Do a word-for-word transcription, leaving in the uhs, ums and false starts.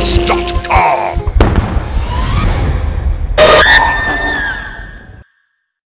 Stop.